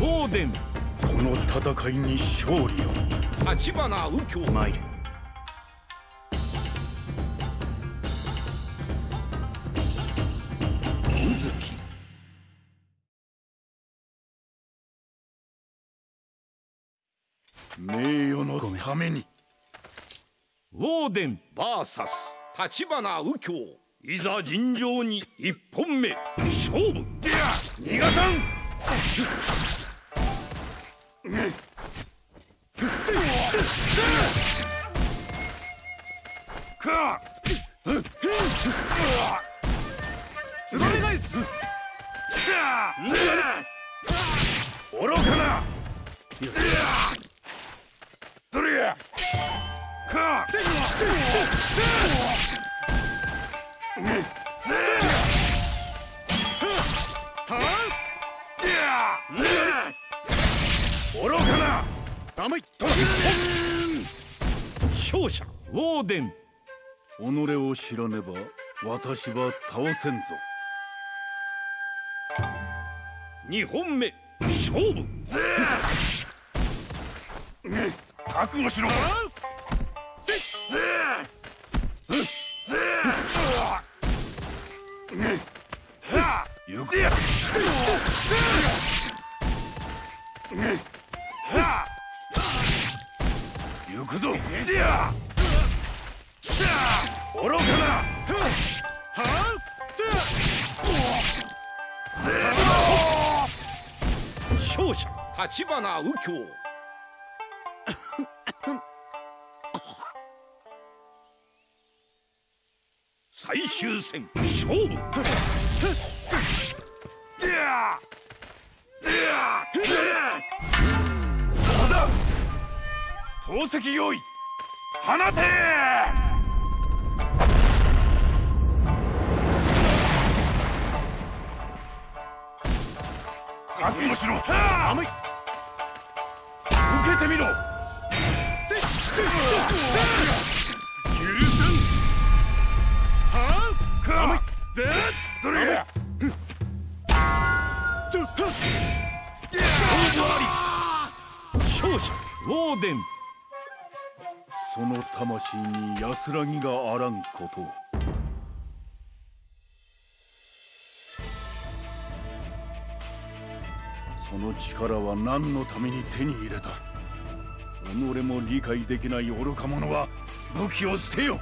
オーデン、この戦いに勝利を。立花右京参る。宇月、名誉のために。ウォーデン VS 立花右京、いざ尋常に一本目勝負。逃がさん。つばめ返す。愚かな。どれや。勝者ウォーデン、己を知らねば私は倒せんぞ。2本目勝負。覚悟しろ。行くや。行くぞ。愚かな。勝者立花右京。最終戦勝負。投石用意、放て。覚悟しろ。甘い。受けてみろ。勝者ウォーデン、その魂に安らぎがあらんことを。その力は何のために手に入れた。己も理解できない愚か者は武器を捨てよ。